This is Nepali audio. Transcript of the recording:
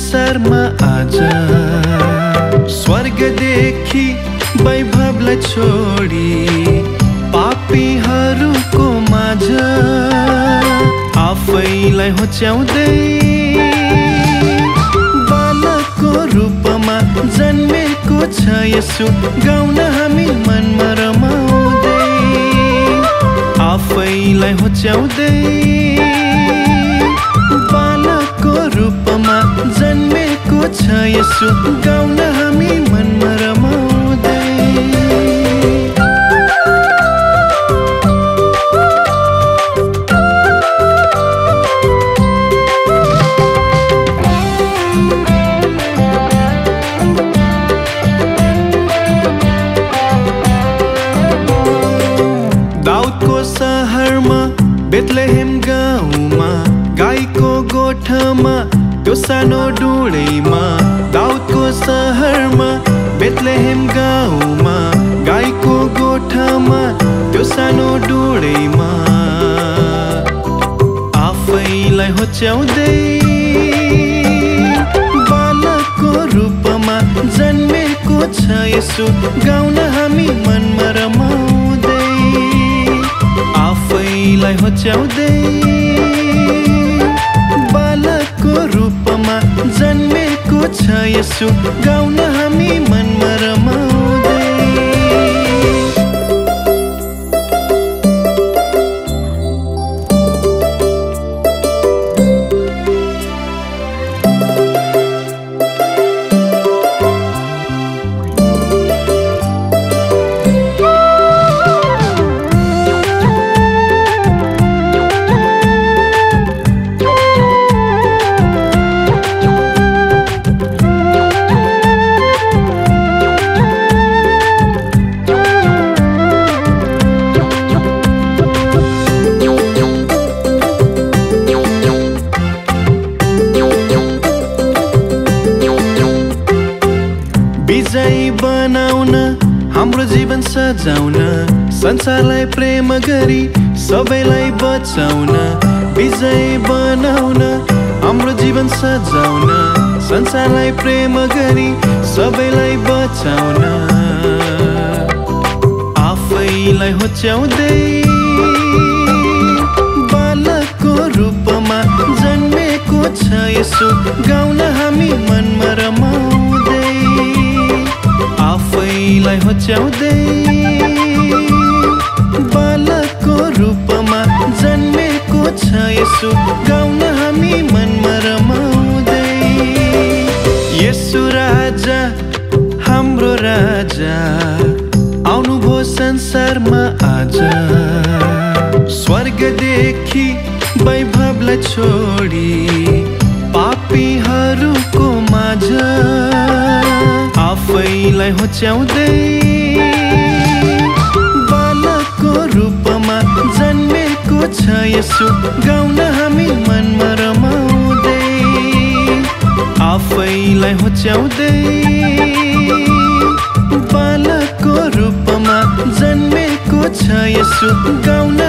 संसार मा आजा, स्वर्ग देखी वैभवलाई छोडी पापीहरूको माझ आफैलाई होच्याउँदै बालकको रूपमा जन्मेको छ येशू, गाउन हामी मनमा रमाउँदै आफैलाई होच्याउँदै बालकको रूपमा जन्मेको छ येशू, गाउन हामी मनमा रमाउँदै। बेथलेहेम गाउँमा गाईको गोठमा त्यो सानो डुँडैमा, दाउदको सहरमा बेथलेहेम गाउँमा गाईको गोठमा त्यो सानो डुँडैमा आफैलाई होच्याउँदै बालकको रूपमा जन्मेको छ येशू, गाउन हामी मनमा रमाउँदै आफैलाई होच्याउँदै बालकको रूपमा जन्मेको छ येशू, गाउन हामी मनमा रमाउँदै। हाम्रो जीवन सजाउन संसारलाई प्रेम गरी सबैलाई बचाउन, विजय बनाउन हाम्रो जीवन सजाउन संसारलाई प्रेम गरी सबैलाई बचाउन आफैलाई होच्याउँदै बालकको रूपमा जन्मेको छ येशू, गाउन हामी मनमा रमाउँदै आफैलाई होच्याउँदै बालकको रूपमा जन्मेको छ येशू, गाउन हामी मनमा रमाउँदै। येशू राजा हाम्रो राजा आउनुभयो संसारमा आज, स्वर्गदेखि वैभवलाई छोडी पापीहरूको माझ आफैलाई होच्याउँदै बालकको रूपमा जन्मेको छ येशू, गाउन हामी मनमा रमाउँदै आफैलाई होच्याउँदै बालकको रूपमा जन्मेको छ येशू, गाउन